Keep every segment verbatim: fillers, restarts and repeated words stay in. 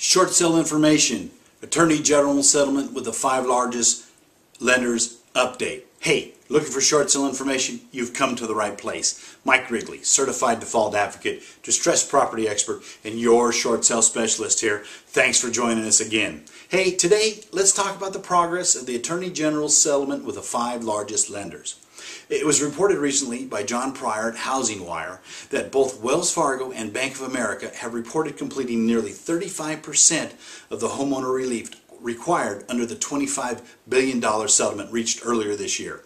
Short sale information, Attorney General settlement with the five largest lenders update. Hey, looking for short sale information? You've come to the right place. Mike Rigley, certified default advocate, distressed property expert, and your short sale specialist here. Thanks for joining us again. Hey, today let's talk about the progress of the Attorney General settlement with the five largest lenders. It was reported recently by John Pryor at Housing Wire that both Wells Fargo and Bank of America have reported completing nearly thirty-five percent of the homeowner relief required under the twenty-five billion dollar settlement reached earlier this year.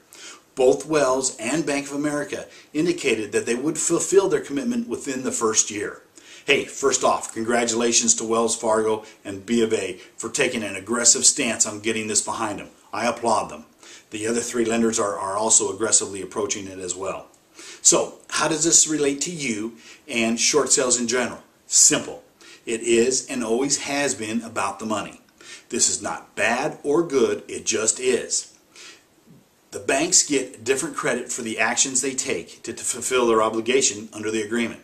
Both Wells and Bank of America indicated that they would fulfill their commitment within the first year. Hey, first off, congratulations to Wells Fargo and B of A for taking an aggressive stance on getting this behind them. I applaud them. The other three lenders are, are also aggressively approaching it as well. So, how does this relate to you and short sales in general? Simple. It is and always has been about the money. This is not bad or good, it just is. The banks get different credit for the actions they take to, to fulfill their obligation under the agreement.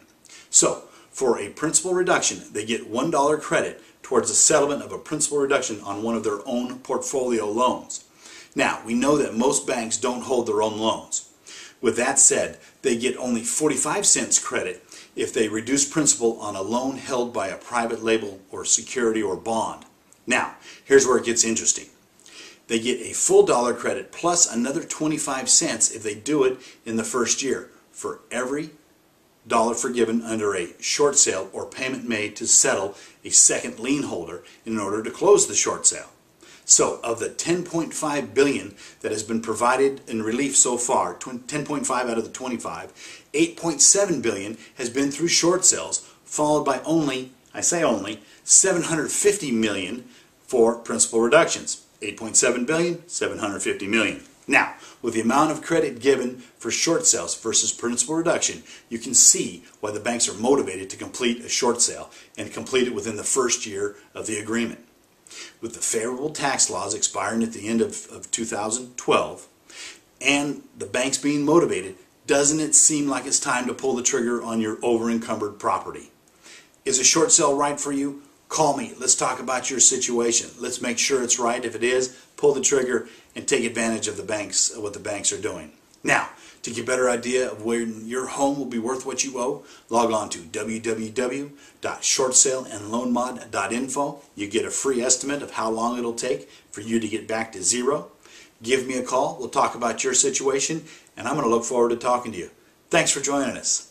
So, for a principal reduction, they get one dollar credit towards the settlement of a principal reduction on one of their own portfolio loans. Now, we know that most banks don't hold their own loans. With that said, they get only forty-five cents credit if they reduce principal on a loan held by a private label or security or bond. Now, here's where it gets interesting. They get a full dollar credit plus another twenty-five cents if they do it in the first year for every dollar forgiven under a short sale or payment made to settle a second lien holder in order to close the short sale. So, of the ten point five billion dollars that has been provided in relief so far, ten point five out of the twenty-five, eight point seven billion dollars has been through short sales, followed by only, I say only, seven hundred fifty million dollars for principal reductions. eight point seven billion dollars, seven hundred fifty million dollars. Now, with the amount of credit given for short sales versus principal reduction, you can see why the banks are motivated to complete a short sale and complete it within the first year of the agreement. With the favorable tax laws expiring at the end of, of two thousand twelve and the banks being motivated, doesn't it seem like it's time to pull the trigger on your over-encumbered property? Is a short sale right for you? Call me. Let's talk about your situation. Let's make sure it's right. If it is, pull the trigger and take advantage of the banks, what the banks are doing. Now, to get a better idea of when your home will be worth what you owe, log on to w w w dot short sale and loan mod dot info. You get a free estimate of how long it'll take for you to get back to zero. Give me a call. We'll talk about your situation, and I'm going to look forward to talking to you. Thanks for joining us.